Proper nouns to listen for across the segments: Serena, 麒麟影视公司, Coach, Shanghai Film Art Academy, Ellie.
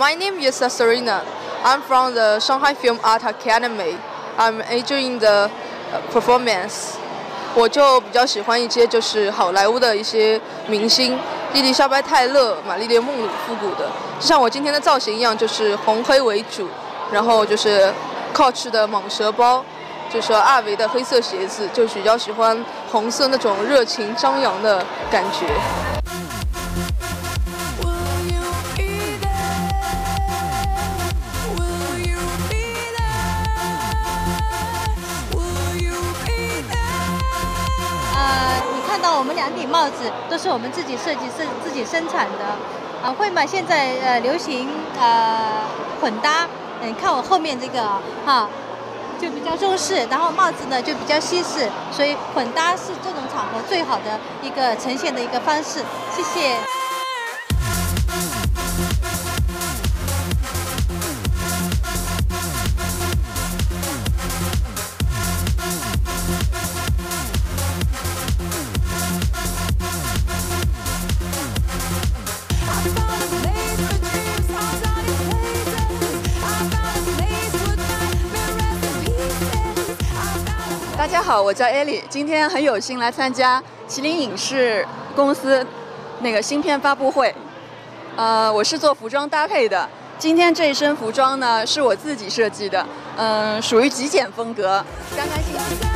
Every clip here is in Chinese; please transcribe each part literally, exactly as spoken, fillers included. My name is Serena. I'm from the Shanghai Film Art Academy. I'm enjoying the performance. 我就比较喜欢一些就是好莱坞的一些明星，莉莉莎白泰勒、玛丽莲梦露复古的，就像我今天的造型一样，就是红黑为主，然后就是 Coach 的蟒蛇包，就是阿维的黑色鞋子，就比较喜欢红色那种热情张扬的感觉。 我们两顶帽子都是我们自己设计、自自己生产的，啊，会嘛？现在呃流行呃混搭，嗯，看我后面这个哈，就比较中式，然后帽子呢就比较西式，所以混搭是这种场合最好的一个呈现的一个方式。谢谢。 大家好，我叫 Ellie， 今天很有幸来参加麒麟影视公司那个新片发布会。呃，我是做服装搭配的，今天这一身服装呢是我自己设计的，嗯、呃，属于极简风格。刚刚进去。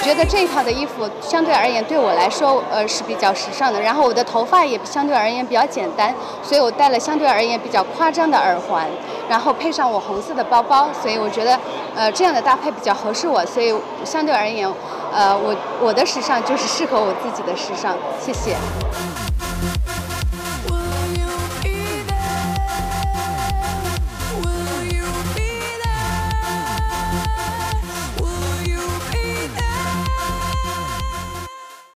觉得这一套的衣服相对而言对我来说，呃是比较时尚的。然后我的头发也相对而言比较简单，所以我戴了相对而言比较夸张的耳环，然后配上我红色的包包，所以我觉得，呃这样的搭配比较合适我。所以相对而言，呃我我的时尚就是适合我自己的时尚。谢谢。